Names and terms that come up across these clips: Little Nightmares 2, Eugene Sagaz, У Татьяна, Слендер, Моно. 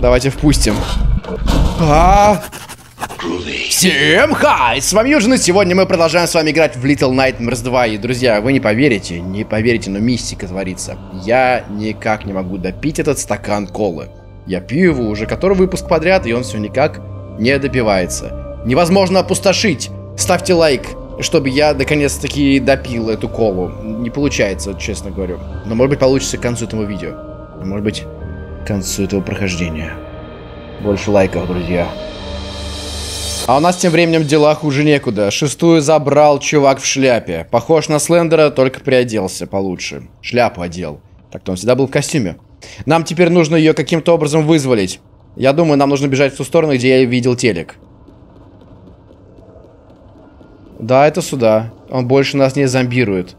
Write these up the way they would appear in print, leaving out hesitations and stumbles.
Давайте впустим. Всем хай! С вами Юджин, и сегодня мы продолжаем с вами играть в Little Nightmares 2. И, друзья, вы не поверите, но мистика творится. Я никак не могу допить этот стакан колы. Я пью его уже который выпуск подряд, и он все никак не допивается. Невозможно опустошить. Ставьте лайк, чтобы я наконец-таки допил эту колу. Не получается, честно говорю. Но, может быть, получится к концу этого видео. Может быть, к концу этого прохождения. Больше лайков, друзья. А у нас тем временем дела хуже некуда. Шестую забрал чувак в шляпе. Похож на Слендера, только приоделся получше. Шляпу одел. Так-то он всегда был в костюме. Нам теперь нужно ее каким-то образом вызволить. Я думаю, нам нужно бежать в ту сторону, где я видел телек. Да, это сюда. Он больше нас не зомбирует.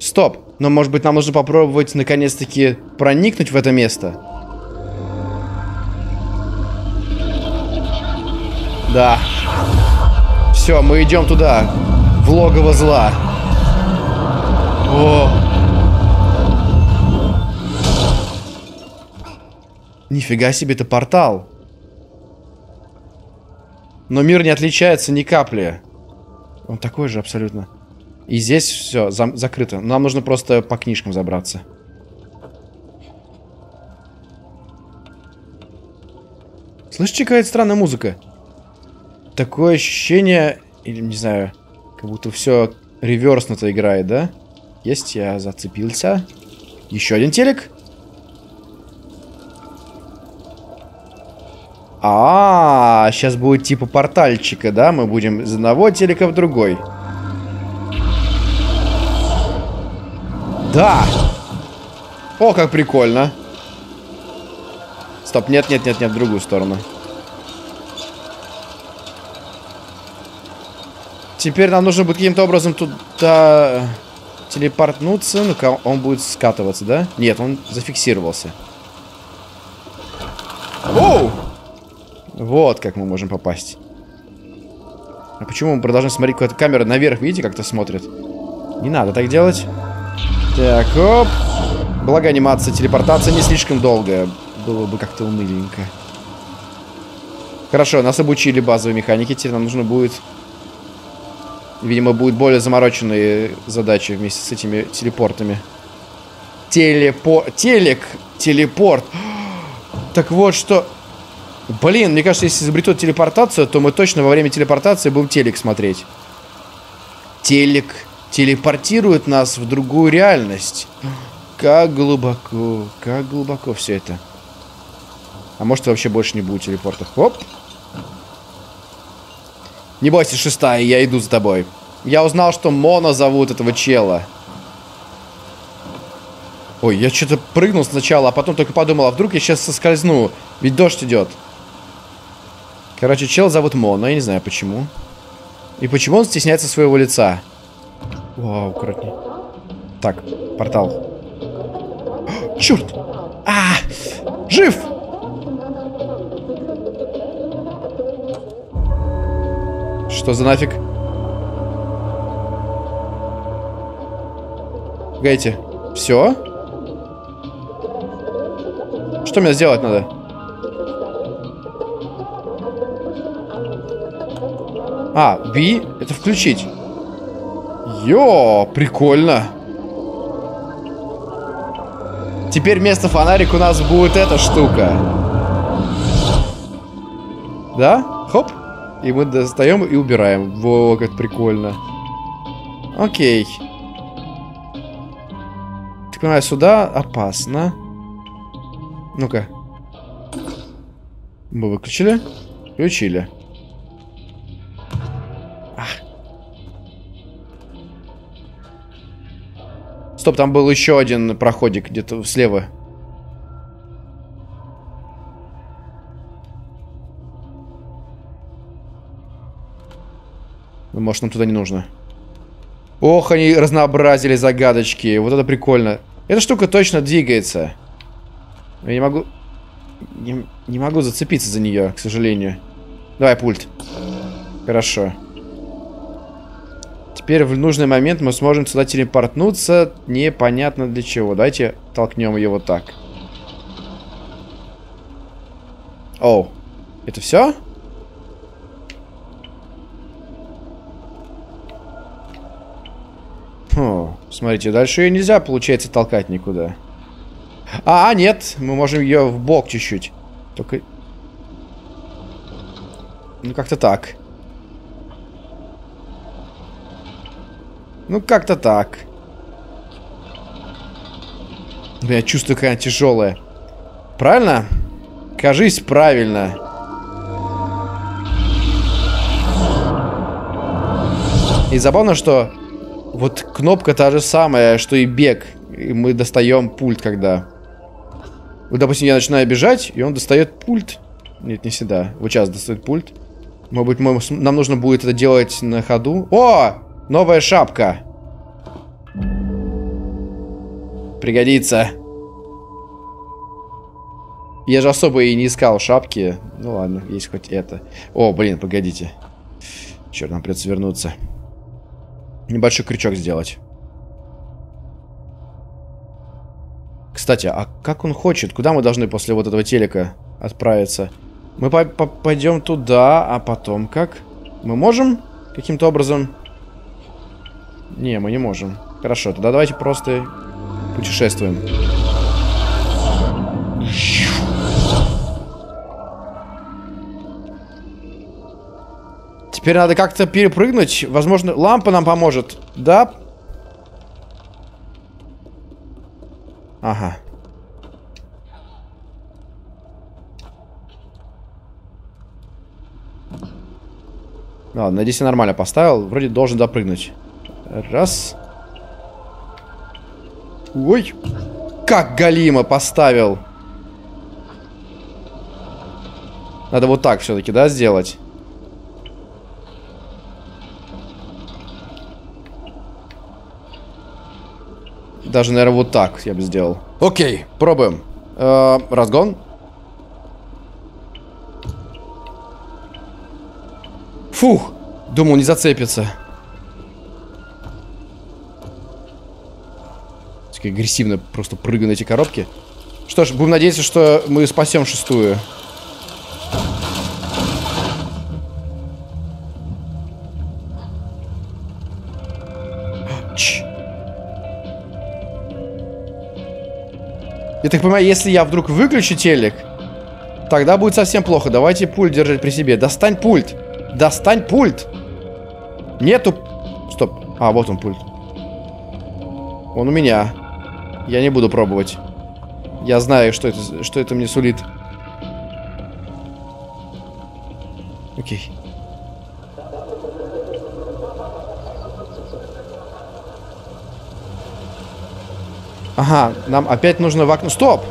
Стоп. Но, может быть, нам нужно попробовать, наконец-таки, проникнуть в это место? Да. Все, мы идем туда. В логово зла. О. Нифига себе, это портал. Но мир не отличается ни капли. Он такой же абсолютно. И здесь все закрыто. Нам нужно просто по книжкам забраться. Слышите, какая-то странная музыка? Такое ощущение, или не знаю, как будто все реверсно-то играет, да? Есть, я зацепился. Еще один телек. А, сейчас будет типа портальчика, да? Мы будем из одного телека в другой. Да! О, как прикольно. Стоп, нет, в другую сторону. Теперь нам нужно будет каким-то образом туда телепортнуться. Ну-ка, он будет скатываться, да? Нет, он зафиксировался. Оу! Вот как мы можем попасть. А почему мы продолжаем смотреть куда-то? Камера наверх, видите, как-то смотрит. Не надо так делать. Так, оп. Благо анимация, телепортация не слишком долгая. Было бы как-то уныленько. Хорошо, нас обучили базовой механике. Теперь нам нужно будет... Видимо, будут более замороченные задачи вместе с этими телепортами. Телепорт. Так вот что... Блин, мне кажется, если изобретут телепортацию, то мы точно во время телепортации будем телек смотреть. Телек телепортирует нас в другую реальность. Как глубоко все это. А может, вообще больше не будет телепортов. Оп. Не бойся, шестая, я иду за тобой. Я узнал, что Моно зовут этого чела. Ой, я что-то прыгнул сначала, а потом только подумал, а вдруг я сейчас соскользну, ведь дождь идет. Короче, чел зовут Моно, я не знаю почему. И почему он стесняется своего лица. Вау, коротко. Так, портал. Черт! А-а-а! Жив! Что за нафиг? Погодите. Все? Что мне сделать надо? А, B, это включить. Йо, прикольно. Теперь вместо фонарика у нас будет эта штука. Да? Хоп. И мы достаем и убираем. Во, как прикольно. Окей. Так понимаю, сюда опасно. Ну-ка. Мы выключили. Включили. Стоп, там был еще один проходик где-то слева. Ну, может, нам туда не нужно. Ох, они разнообразили загадочки. Вот это прикольно. Эта штука точно двигается. Я не могу... Не могу зацепиться за нее, к сожалению. Давай пульт. Хорошо. Теперь в нужный момент мы сможем сюда телепортнуться. Непонятно для чего. Давайте толкнем ее вот так. Оу. Это все? Хм. Смотрите, дальше ее нельзя, получается, толкать никуда. А, нет. Мы можем ее в бок чуть-чуть. Только... Ну, как-то так. Ну, как-то так. Блин, я чувствую, какая она тяжелая. Правильно? Кажись, правильно. И забавно, что вот кнопка та же самая, что и бег. И мы достаем пульт, когда... Вот, допустим, я начинаю бежать, и он достает пульт. Нет, не всегда. Вот сейчас достает пульт. Может быть, нам нужно будет это делать на ходу. О! Новая шапка. Пригодится. Я же особо и не искал шапки. Ну ладно, есть хоть это. О, блин, погодите. Черт, нам придется вернуться. Небольшой крючок сделать. Кстати, а как он хочет? Куда мы должны после вот этого телека отправиться? Мы пойдем туда, а потом как? Мы можем каким-то образом? Не, мы не можем. Хорошо, тогда давайте просто путешествуем. Теперь надо как-то перепрыгнуть. Возможно, лампа нам поможет. Да? Ага. Ладно, надеюсь, я нормально поставил. Вроде должен допрыгнуть. Раз. Ой. Как галимо поставил. Надо вот так все-таки, да, сделать? Даже, наверное, вот так я бы сделал. Окей, пробуем. Разгон. Фух, думал, не зацепится. Так агрессивно просто прыгаю на эти коробки. Что ж, будем надеяться, что мы спасем шестую. Я так понимаю, если я вдруг выключу телек, тогда будет совсем плохо. Давайте пульт держать при себе. Достань пульт! Достань пульт! Нету... Стоп. А, вот он пульт. Он у меня. Я не буду пробовать. Я знаю, что это мне сулит. Окей. Ага, нам опять нужно в окно... Стоп!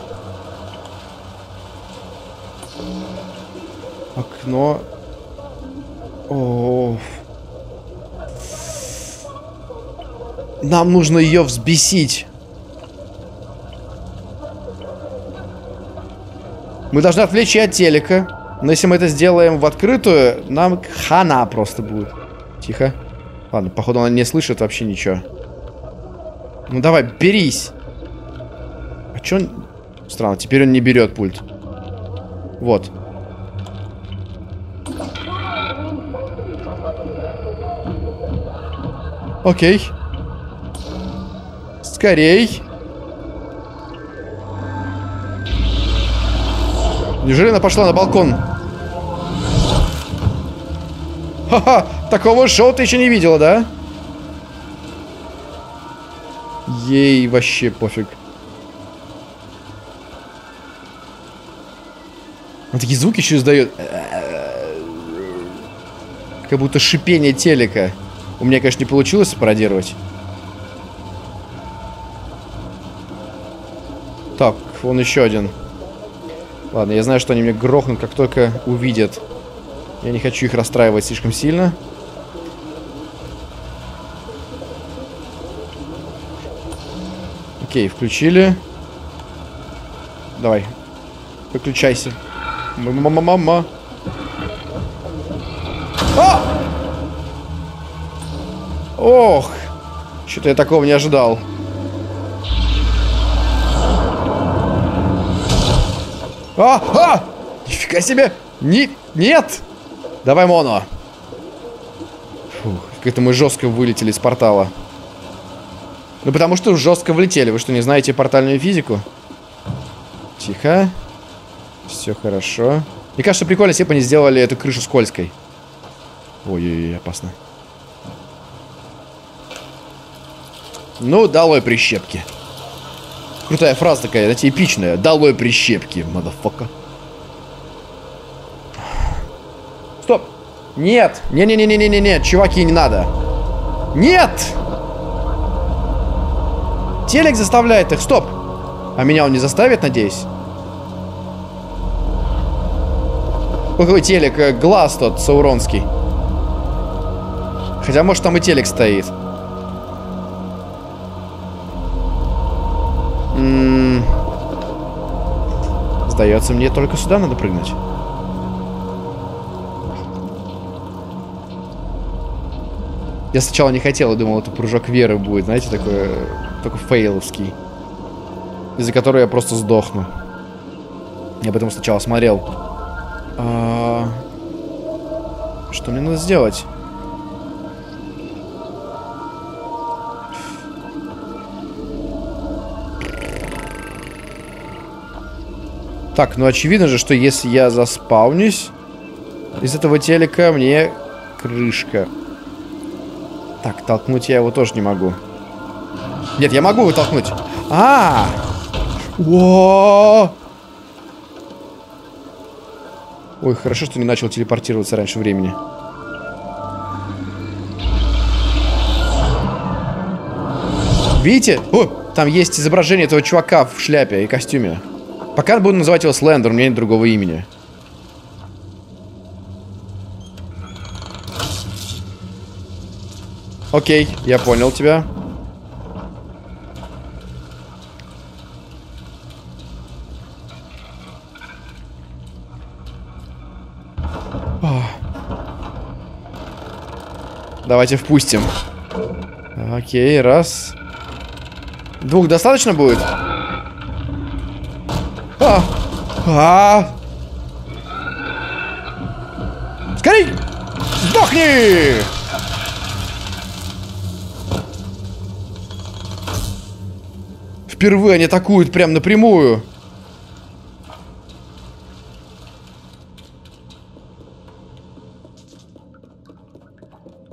Окно... О-о-о. Нам нужно ее взбесить. Мы должны отвлечь ее от телека. Но если мы это сделаем в открытую, нам хана просто будет. Тихо. Ладно, походу она не слышит вообще ничего. Ну давай, берись. А чё он... Странно, теперь он не берет пульт. Вот. Окей. Скорей. Неужели она пошла на балкон? Ха-ха, такого шоу ты еще не видела, да? Ей вообще пофиг. Он такие звуки еще издает. Как будто шипение телека. У меня, конечно, не получилось пародировать. Так, вон еще один. Ладно, я знаю, что они меня грохнут, как только увидят. Я не хочу их расстраивать слишком сильно. Окей, включили. Давай. Выключайся. Мама-мама-мама. Ох, что-то я такого не ожидал. А! Нифига себе! Нет! Давай, моно! Фух, как-то мы жестко вылетели из портала. Ну, потому что жестко влетели. Вы что, не знаете портальную физику? Тихо. Все хорошо. Мне кажется, прикольно, если бы они сделали эту крышу скользкой. Ой-ой-ой, опасно. Ну, долой прищепки. Крутая фраза такая, знаете, эпичная. Долой прищепки, мадафака. Стоп. Нет. Не-не-не-не-не-не. Чуваки, не надо. Нет. Телек заставляет их. Стоп. А меня он не заставит, надеюсь? Какой телек? Глаз тот, сауронский. Хотя, может, там и телек стоит. Сдается мне, только сюда надо прыгнуть. Я сначала не хотел, я думал, это прыжок веры будет, знаете, такой, только фейловский, из-за которого я просто сдохну. Я потом сначала смотрел, что мне надо сделать. Так, ну очевидно же, что если я заспаунюсь, из этого телека мне крышка. Так, толкнуть я его тоже не могу. Нет, я могу его толкнуть. А! О! Ой, хорошо, что не начал телепортироваться раньше времени. Видите? О, там есть изображение этого чувака в шляпе и костюме. Пока буду называть его Слендер, у меня нет другого имени. Окей, я понял тебя. Давайте впустим. Окей, раз. Двух достаточно будет? Скорей! Сдохни! Впервые они атакуют прям напрямую.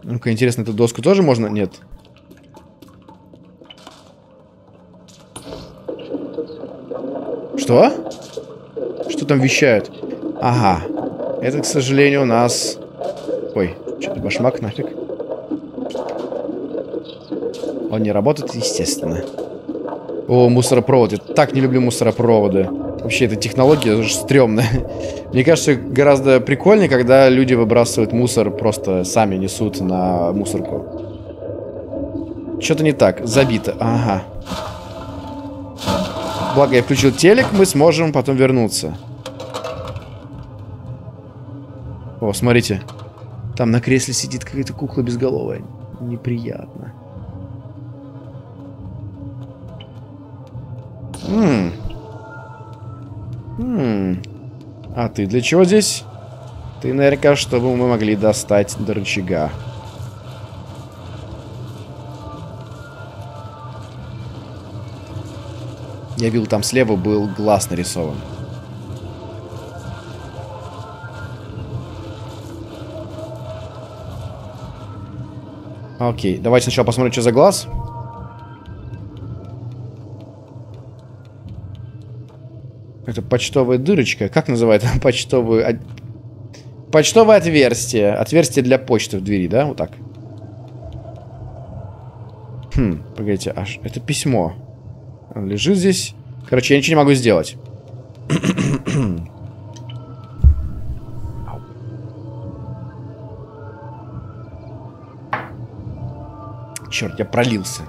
Ну-ка, интересно, эту доску тоже можно? Нет. Что? Что там вещают? Ага. Это, к сожалению, у нас... Ой, что-то башмак нафиг. Он не работает, естественно. О, мусоропровод. Я так не люблю мусоропроводы. Вообще, эта технология уже стрёмная. Мне кажется, гораздо прикольнее, когда люди выбрасывают мусор, просто сами несут на мусорку. Что-то не так. Забито. Ага. Благо, я включил телек, мы сможем потом вернуться. О, смотрите. Там на кресле сидит какая-то кукла безголовая. Неприятно. А ты для чего здесь? Ты наверняка, чтобы мы могли достать до рычага. Я видел, там слева был глаз нарисован. Окей, давайте сначала посмотрим, что за глаз. Это почтовая дырочка. Как называют? Почтовую... Почтовое отверстие. Отверстие для почты в двери, да? Вот так. Погодите, аж... Это письмо. Он лежит здесь. Короче, я ничего не могу сделать. Черт, я пролился.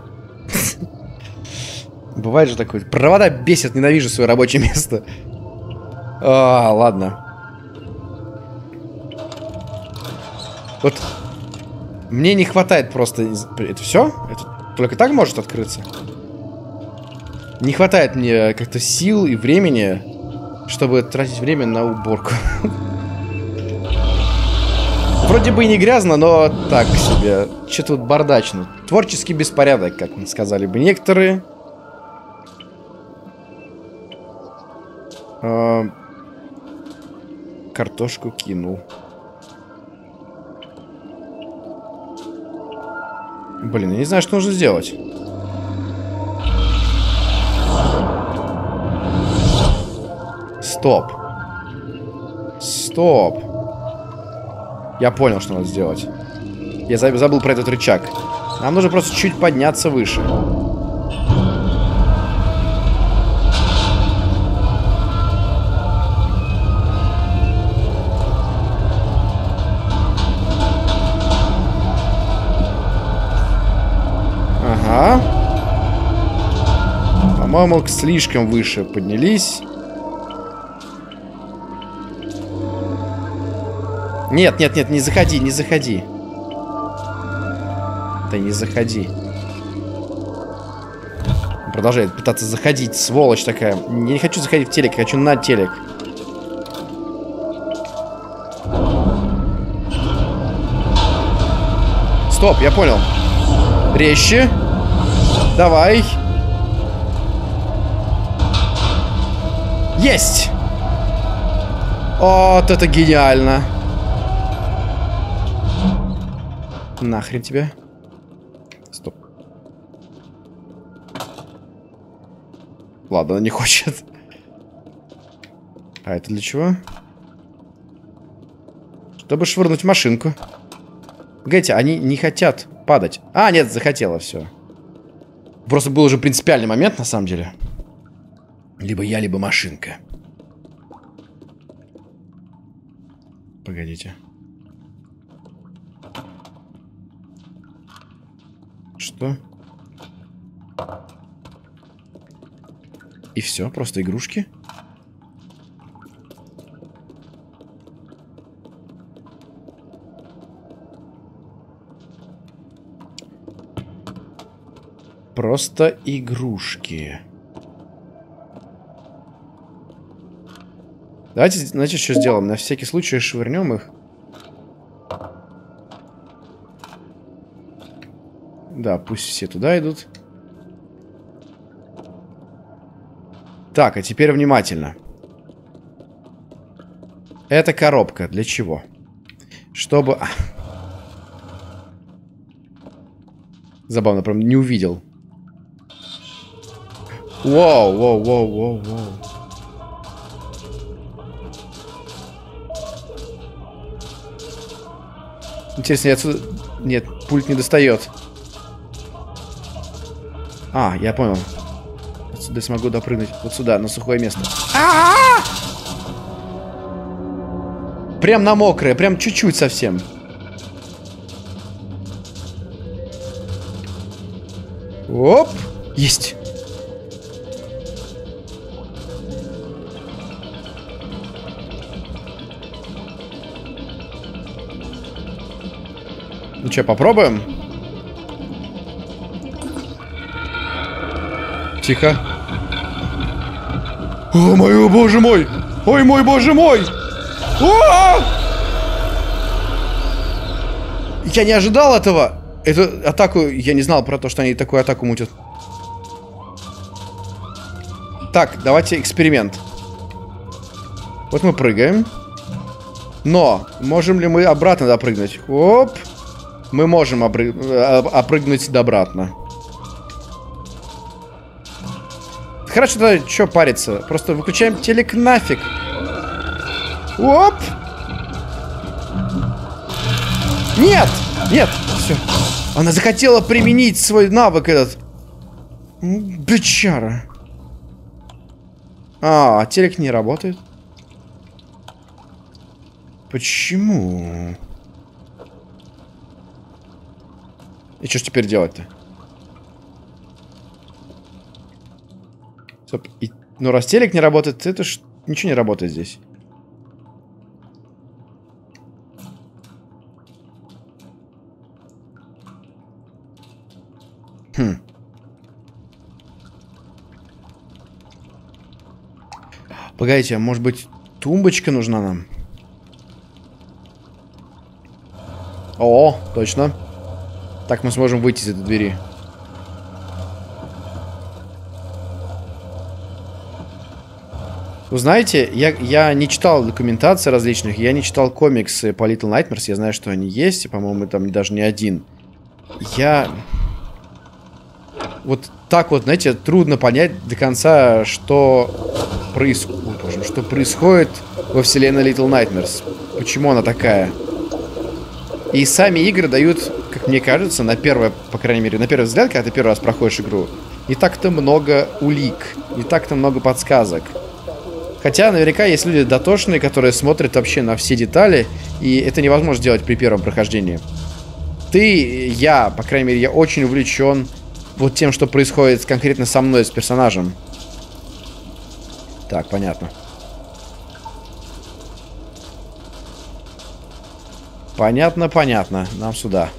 Бывает же такое. Провода бесят, ненавижу свое рабочее место. Ладно. Вот. Мне не хватает просто... Это все? Это только так может открыться? Не хватает мне как-то сил и времени, чтобы тратить время на уборку. Вроде бы и не грязно, но так себе. Че тут бардачно? Творческий беспорядок, как мне сказали бы некоторые. Картошку кинул. Блин, я не знаю, что нужно сделать. Стоп. Стоп. Я понял, что надо сделать. Я забыл про этот рычаг. Нам нужно просто чуть подняться выше. Ага. По-моему, слишком выше поднялись. Нет, нет, нет, не заходи, не заходи. Да не заходи. Продолжает пытаться заходить, сволочь такая. Я не хочу заходить в телек, я хочу на телек. Стоп, я понял. Резче. Давай. Есть! Вот это гениально. Нахрен тебя. Стоп. Ладно, он не хочет. А это для чего? Чтобы швырнуть машинку. Погодите, они не хотят падать. А, нет, захотела, все. Просто был уже принципиальный момент, на самом деле. Либо я, либо машинка. Погодите. Что? И все, просто игрушки. Просто игрушки. Давайте, значит, что сделаем? На всякий случай швырнем их. Да, пусть все туда идут. Так, а теперь внимательно. Эта коробка для чего? Чтобы... Забавно, прям не увидел. Воу, воу, воу, воу, воу. Интересно, я отсюда... Нет, пульт не достает. А, я понял. Отсюда смогу допрыгнуть. Вот сюда, на сухое место. А-а-а! Прям на мокрое, прям чуть-чуть совсем. Оп! Есть! Ну что, попробуем? Тихо. О, мой, боже мой! Ой, мой, боже мой! О-о-о! Я не ожидал этого. Эту атаку... Я не знал про то, что они такую атаку мутят. Так, давайте эксперимент. Вот мы прыгаем. Но можем ли мы обратно допрыгнуть? Оп! Мы можем опрыгнуть обратно. Хорошо, да, что париться? Просто выключаем телек нафиг. Оп! Нет! Нет! Все. Она захотела применить свой навык этот. Бичара. А телек не работает. Почему? И что ж теперь делать-то? И, ну, раз телек не работает, это ж ничего не работает здесь. Хм. Погодите, а может быть тумбочка нужна нам? О, точно. Так мы сможем выйти из этой двери. Вы знаете, я не читал документации различных, я не читал комиксы по Little Nightmares, я знаю, что они есть, и, по-моему, там даже не один. Я... Вот так вот, знаете, трудно понять до конца, что происходит во вселенной Little Nightmares. Почему она такая. И сами игры дают, как мне кажется, на первое, по крайней мере, на первый взгляд, когда ты первый раз проходишь игру, не так-то много улик, не так-то много подсказок. Хотя наверняка есть люди дотошные, которые смотрят вообще на все детали, и это невозможно делать при первом прохождении. Я, по крайней мере, я очень увлечен вот тем, что происходит конкретно со мной, с персонажем. Так, понятно. Понятно, понятно. Нам сюда.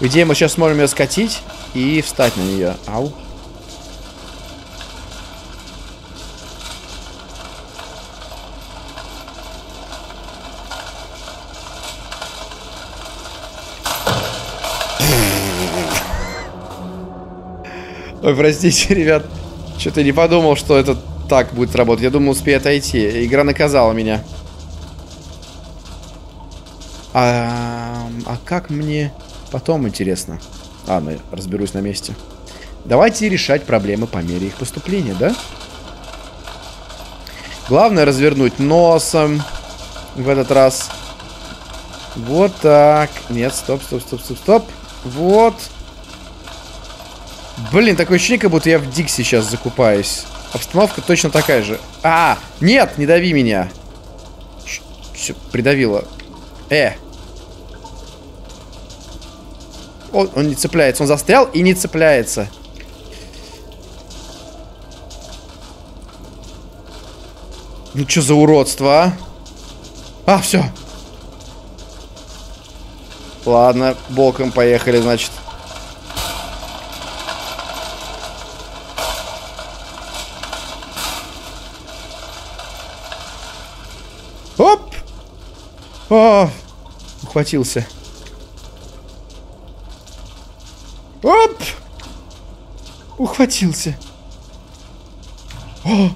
По идее, мы сейчас сможем ее скатить и встать на нее. Ау. Ой, простите, ребят. Что-то не подумал, что это так будет работать. Я думал, успею отойти. Игра наказала меня. А как мне... Потом интересно. Ладно, разберусь на месте. Давайте решать проблемы по мере их поступления, да? Главное развернуть носом в этот раз. Вот так. Нет, стоп, стоп, стоп, стоп, стоп. Вот. Блин, такое ощущение, как будто я в Дикси сейчас закупаюсь. Обстановка точно такая же. А, нет, не дави меня. Все, придавило. Он не цепляется. Он застрял и не цепляется. Ну что за уродство, а? А, все. Ладно, боком поехали, значит. Оп! О, ухватился. Оп! Ухватился. О!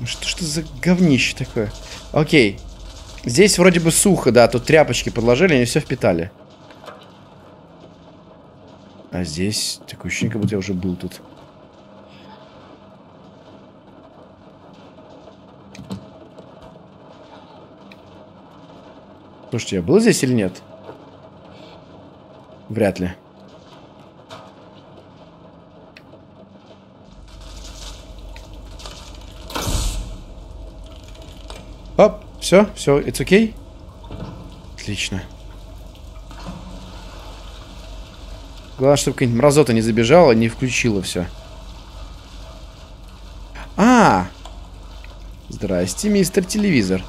Ну что за говнище такое? Окей. Здесь вроде бы сухо, да. Тут тряпочки подложили, они все впитали. А здесь такое ощущение, как будто я уже был тут. Слушайте, я был здесь или нет? Вряд ли. Оп, все, все, it's okay. Отлично. Главное, чтобы какая-нибудь мразота не забежала, не включила все. А! Здрасте, мистер телевизор.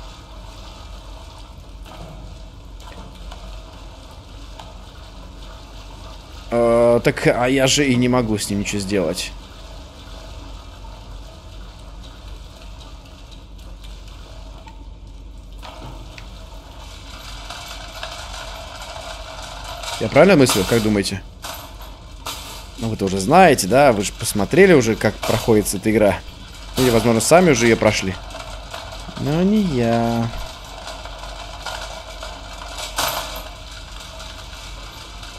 Так, а я же и не могу с ним ничего сделать. Я правильно мыслю? Как думаете? Ну, вы-то уже знаете, да? Вы же посмотрели уже, как проходит эта игра. Или, возможно, сами уже ее прошли. Но не я.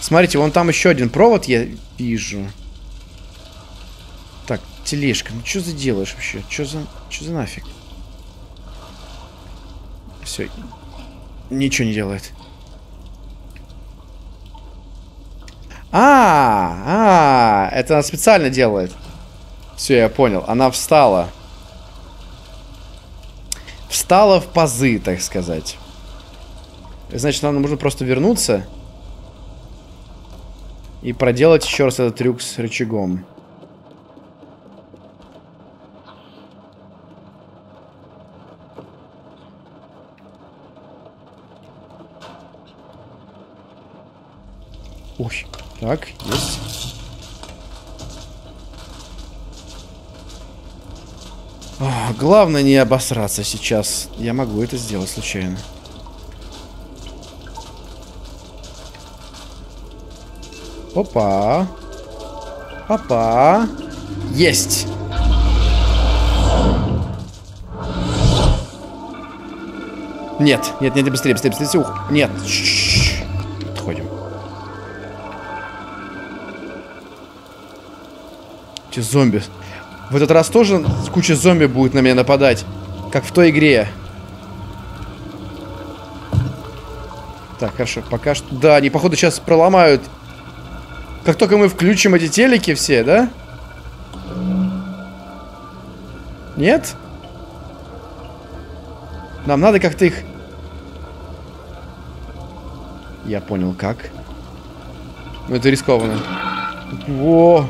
Смотрите, вон там еще один провод я вижу. Так, тележка. Ну, что за делаешь вообще? Что за нафиг? Все. Ничего не делает. Это она специально делает. Все, я понял. Она встала. Встала в пазы, так сказать. Значит, нам нужно просто вернуться и проделать еще раз этот трюк с рычагом. Ой. Так, есть. О, главное не обосраться сейчас. Я могу это сделать случайно. Опа. Опа. Есть. Нет, нет, нет, быстрее, быстрее, быстрее. Ух, нет. Отходим. Эти зомби. В этот раз тоже куча зомби будет на меня нападать. Как в той игре. Так, хорошо, пока что... Да, они, походу, сейчас проломают. Как только мы включим эти телеки все, да? Нет? Нам надо как-то их... Я понял, как. Но это рискованно. Во!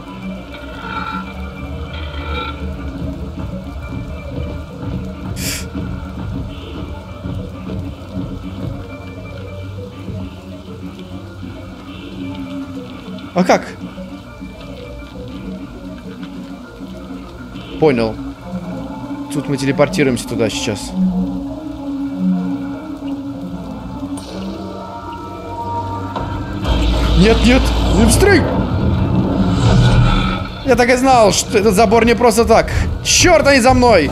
А как? Понял. Тут мы телепортируемся туда сейчас. Нет, нет, липстрик! Я так и знал, что этот забор не просто так. Черт, они за мной!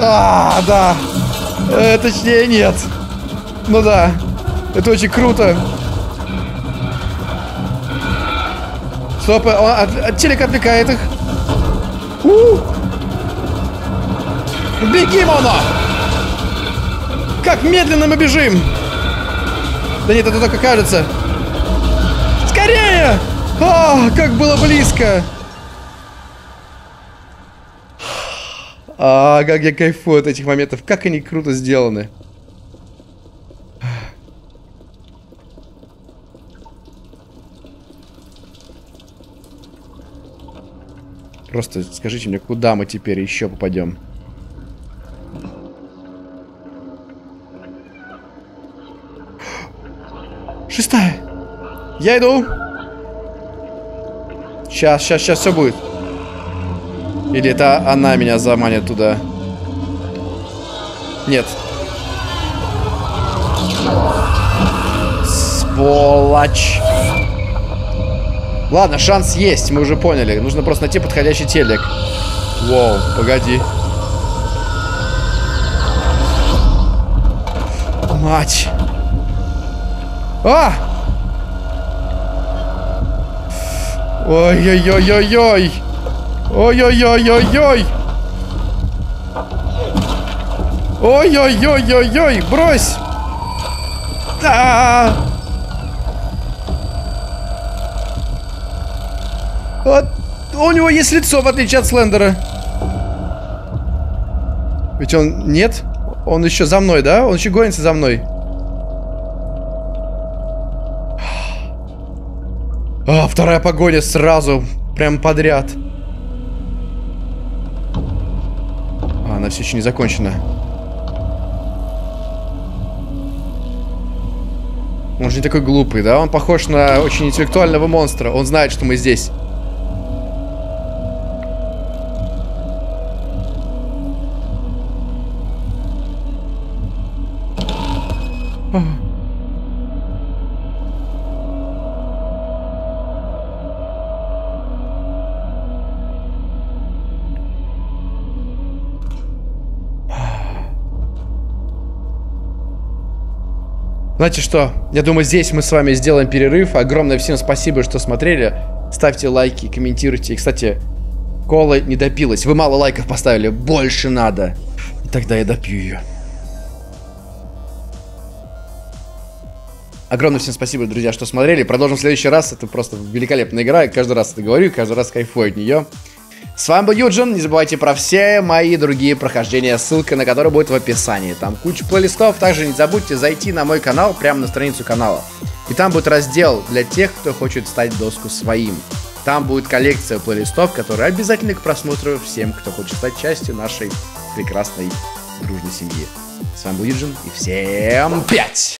А, да. Точнее, нет. Ну да. Это очень круто. Стоп, телек отвлекает их. Беги, Моно! Как медленно мы бежим! Да нет, это только кажется. Скорее! А, как было близко! А, как я кайфую от этих моментов. Как они круто сделаны. Просто скажите мне, куда мы теперь еще попадем? Шестая. Я иду. Сейчас, сейчас, сейчас все будет. Или это она меня заманит туда? Нет. Сволочь. Ладно, шанс есть, мы уже поняли. Нужно просто найти подходящий телек. Воу, погоди. Мать. А! Ой-ой-ой-ой-ой! Ой-ой-ой-ой-ой! Ой-ой-ой-ой-ой! Брось! Да! Вот. У него есть лицо, в отличие от Слендера. Ведь он... Нет? Он еще за мной, да? Он еще гонится за мной. А, вторая погоня сразу. Прям подряд. А, она все еще не закончена. Он же не такой глупый, да? Он похож на очень интеллектуального монстра. Он знает, что мы здесь. Знаете что? Я думаю, здесь мы с вами сделаем перерыв. Огромное всем спасибо, что смотрели. Ставьте лайки, комментируйте. И, кстати, кола не допилась. Вы мало лайков поставили. Больше надо. И тогда я допью ее. Огромное всем спасибо, друзья, что смотрели. Продолжим в следующий раз. Это просто великолепная игра. Я каждый раз это говорю. Каждый раз кайфую от нее. С вами был Юджин. Не забывайте про все мои другие прохождения, ссылка на которые будет в описании. Там куча плейлистов. Также не забудьте зайти на мой канал, прямо на страницу канала. И там будет раздел для тех, кто хочет стать доску своим. Там будет коллекция плейлистов, которые обязательны к просмотру всем, кто хочет стать частью нашей прекрасной дружной семьи. С вами был Юджин и всем пять!